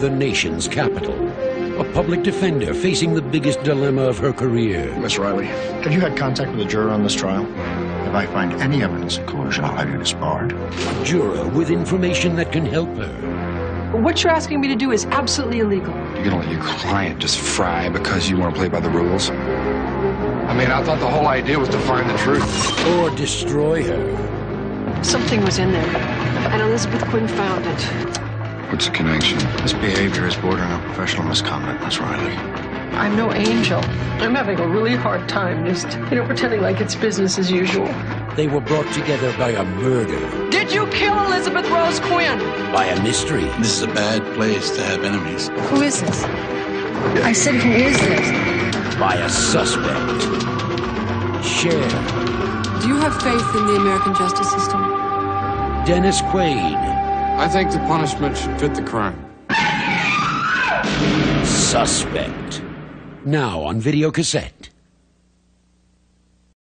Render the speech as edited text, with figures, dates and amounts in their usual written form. the nation's capital. A public defender facing the biggest dilemma of her career. Miss Riley, have you had contact with a juror on this trial? If I find any evidence of coercion, I'll have you disbarred. A juror with information that can help her. What you're asking me to do is absolutely illegal. You're gonna let your client just fry because you want to play by the rules? I mean, I thought the whole idea was to find the truth. Or destroy her. Something was in there, and Elizabeth Quinn found it. What's the connection? This behavior is bordering on professional misconduct, Miss Riley. I'm no angel. I'm having a really hard time just, pretending like it's business as usual. They were brought together by a murder. Did you kill Elizabeth Rose Quinn? By a mystery. This is a bad place to have enemies. Who is this? I said, who is this? By a suspect. Cher. Do you have faith in the American justice system? Dennis Quaid. I think the punishment should fit the crime. Suspect. Now on video cassette.